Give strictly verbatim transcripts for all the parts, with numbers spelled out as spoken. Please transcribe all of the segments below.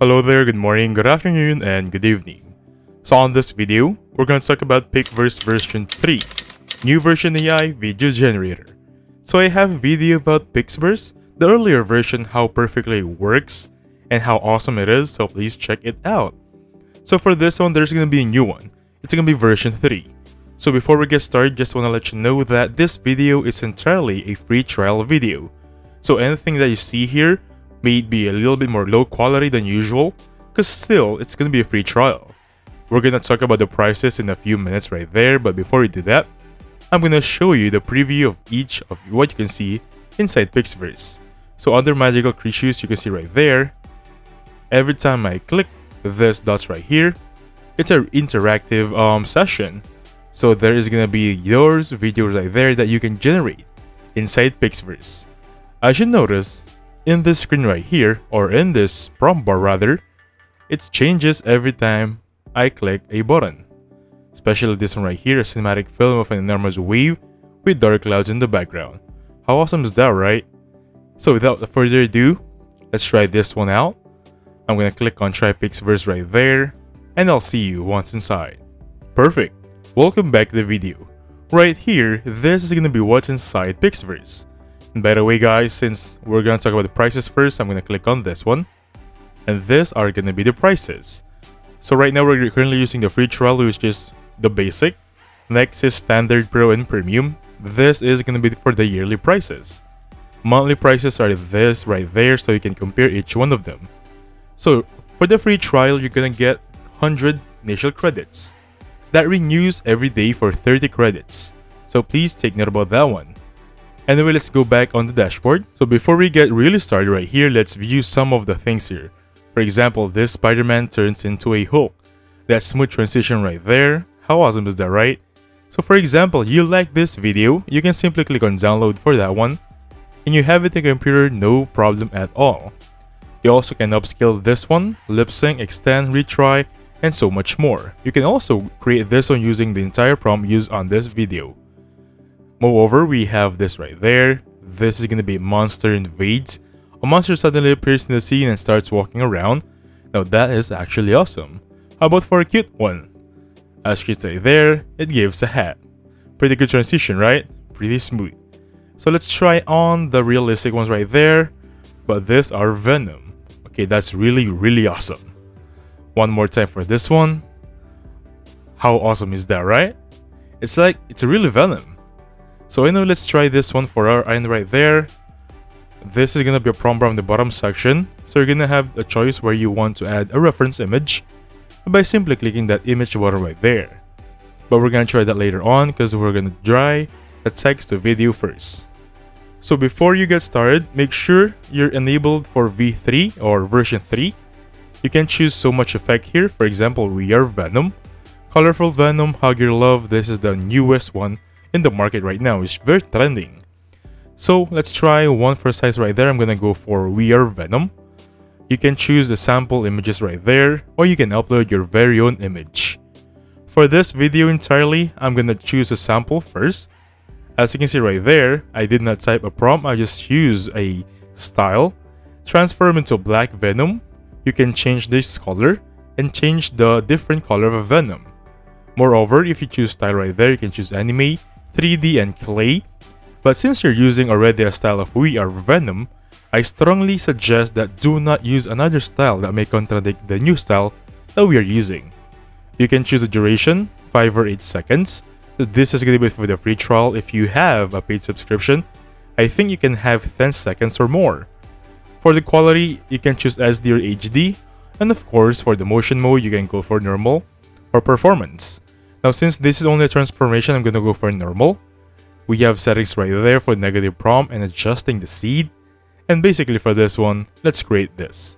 Hello there, good morning, good afternoon, and good evening. So on this video, we're going to talk about PixVerse version three, new version A I video generator. So I have a video about PixVerse, the earlier version, how perfectly it works and how awesome it is, so please check it out. So for this one, there's going to be a new one. It's going to be version three. So before we get started, just want to let you know that this video is entirely a free trial video. So anything that you see here may be a little bit more low quality than usual, because still, it's going to be a free trial. We're going to talk about the prices in a few minutes right there, but before we do that, I'm going to show you the preview of each of what you can see inside PixVerse. So under magical creatures, you can see right there, every time I click this dots right here, it's an interactive um, session. So there is going to be yours, videos right there that you can generate inside PixVerse. As you notice, in this screen right here, or in this prompt bar rather, it changes every time I click a button. Especially this one right here, a cinematic film of an enormous wave with dark clouds in the background. How awesome is that, right? So without further ado, let's try this one out. I'm gonna click on Try PixVerse right there, and I'll see you once inside. Perfect! Welcome back to the video. Right here, this is gonna be what's inside PixVerse. And by the way guys, since we're gonna talk about the prices first, I'm gonna click on this one, and these are gonna be the prices. So right now we're currently using the free trial, which is the basic. Next is standard, pro, and premium. This is gonna be for the yearly prices. Monthly prices are this right there, so you can compare each one of them. So for the free trial, you're gonna get one hundred initial credits that renews every day for thirty credits, so please take note about that one. Anyway, let's go back on the dashboard. So before we get really started right here, let's view some of the things here. For example, this Spider-Man turns into a Hulk. That smooth transition right there. How awesome is that, right? So for example, you like this video, you can simply click on download for that one. And you have it on your computer, no problem at all. You also can upscale this one, lip sync, extend, retry, and so much more. You can also create this one using the entire prompt used on this video. Moreover, we have this right there. This is going to be Monster Invades. A monster suddenly appears in the scene and starts walking around. Now that is actually awesome. How about for a cute one? As you can see there, it gives a hat. Pretty good transition, right? Pretty smooth. So let's try on the realistic ones right there. But these are Venom. Okay, that's really, really awesome. One more time for this one. How awesome is that, right? It's like, it's really Venom. So anyway, let's try this one for our end right there. This is going to be a prompt bar on the bottom section. So you're going to have a choice where you want to add a reference image by simply clicking that image button right there. But we're going to try that later on because we're going to try the text to video first. So before you get started, make sure you're enabled for V three or version three. You can choose so much effect here. For example, we are Venom. Colorful Venom, Hug Your Love. This is the newest one in the market right now. It's very trending. So let's try one for size right there. I'm gonna go for We Are Venom. You can choose the sample images right there, or you can upload your very own image. For this video entirely, I'm gonna choose a sample first. As you can see right there, I did not type a prompt. I just use a style. Transform into Black Venom. You can change this color and change the different color of a Venom. Moreover, if you choose style right there, you can choose anime, three D, and clay. But since you're using already a style of We Are Venom, I strongly suggest that do not use another style that may contradict the new style that we are using. You can choose a duration, five or eight seconds. This is going to be for the free trial. If you have a paid subscription, I think you can have ten seconds or more. For the quality, you can choose S D or H D. And of course, for the motion mode, you can go for normal or performance. Now since this is only a transformation, I'm going to go for normal. We have settings right there for negative prompt and adjusting the seed. And basically for this one, let's create this.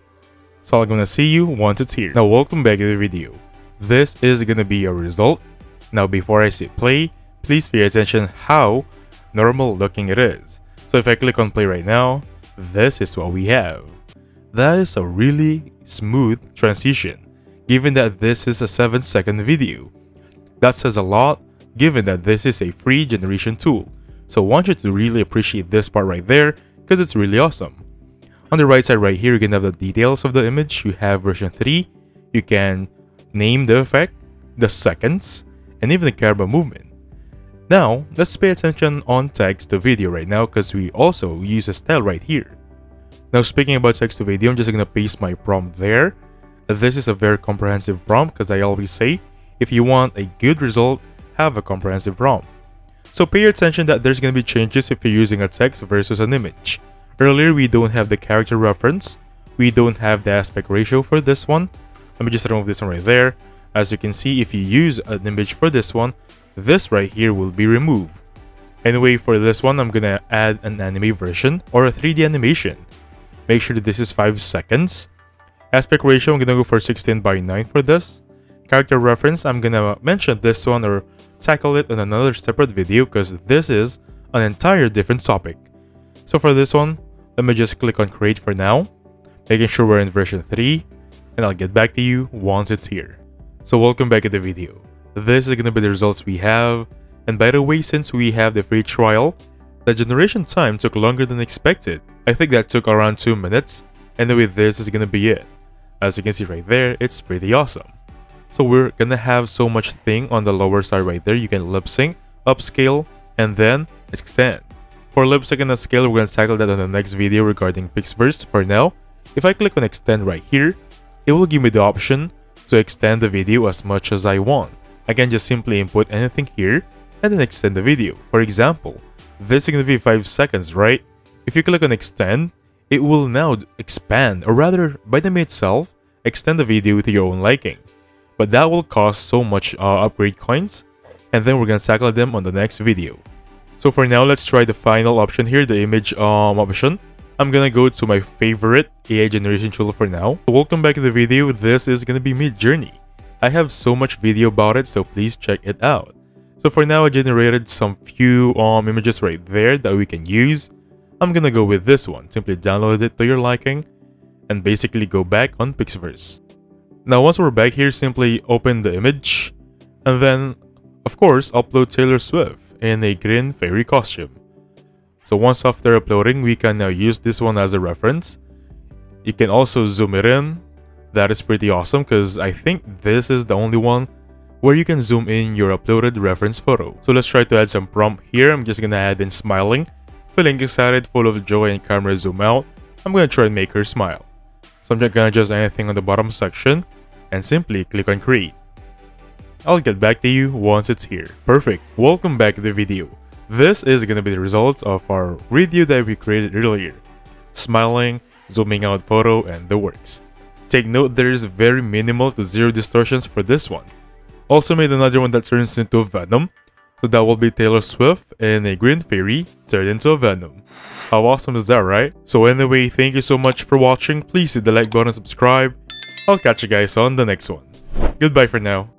So I'm going to see you once it's here. Now welcome back to the video. This is going to be your result. Now before I say play, please pay attention how normal looking it is. So if I click on play right now, this is what we have. That is a really smooth transition, given that this is a seven second video. That says a lot, given that this is a free generation tool. So I want you to really appreciate this part right there, because it's really awesome. On the right side right here, you can have the details of the image. You have version three. You can name the effect, the seconds, and even the camera movement. Now, let's pay attention on text to video right now because we also use a style right here. Now, speaking about text to video, I'm just going to paste my prompt there. This is a very comprehensive prompt because I always say, if you want a good result, have a comprehensive prompt. So pay attention that there's going to be changes if you're using a text versus an image. Earlier, we don't have the character reference. We don't have the aspect ratio for this one. Let me just remove this one right there. As you can see, if you use an image for this one, this right here will be removed. Anyway, for this one, I'm gonna add an anime version or a three D animation. Make sure that this is five seconds. Aspect ratio, I'm gonna go for sixteen by nine for this. Character reference, I'm gonna mention this one or tackle it in another separate video because this is an entire different topic. So for this one, let me just click on create for now, making sure we're in version three, and I'll get back to you once it's here. So welcome back to the video. This is gonna be the results we have, and by the way, since we have the free trial, the generation time took longer than expected. I think that took around two minutes. Anyway, this is gonna be it. As you can see right there, it's pretty awesome. So we're gonna have so much thing on the lower side right there. You can lip sync, upscale, and then extend. For lip sync and upscale, we're gonna tackle that in the next video regarding PixVerse. For now, if I click on extend right here, it will give me the option to extend the video as much as I want. I can just simply input anything here and then extend the video. For example, this is going to be five seconds, right? If you click on extend, it will now expand, or rather, by the way itself, extend the video to your own liking. But that will cost so much uh, upgrade coins, and then we're going to tackle them on the next video. So for now, let's try the final option here, the image um, option. I'm going to go to my favorite A I generation tool for now. Welcome back to the video. This is going to be Mid Journey. I have so much video about it, so please check it out. So for now, I generated some few um, images right there that we can use. I'm gonna go with this one. Simply download it to your liking and basically go back on PixVerse. Now once we're back here, simply open the image and then, of course, upload Taylor Swift in a green fairy costume. So once after uploading, we can now use this one as a reference. You can also zoom it in. That is pretty awesome because I think this is the only one where you can zoom in your uploaded reference photo. So let's try to add some prompt here. I'm just gonna add in smiling, feeling excited, full of joy, and camera zoom out. I'm gonna try and make her smile. So I'm just gonna adjust anything on the bottom section and simply click on create. I'll get back to you once it's here. Perfect. Welcome back to the video. This is gonna be the result of our video that we created earlier. Smiling, zooming out photo, and the works. Take note, there is very minimal to zero distortions for this one. Also made another one that turns into Venom. So that will be Taylor Swift and a green fairy turned into a Venom. How awesome is that, right? So anyway, thank you so much for watching. Please hit the like button and subscribe. I'll catch you guys on the next one. Goodbye for now.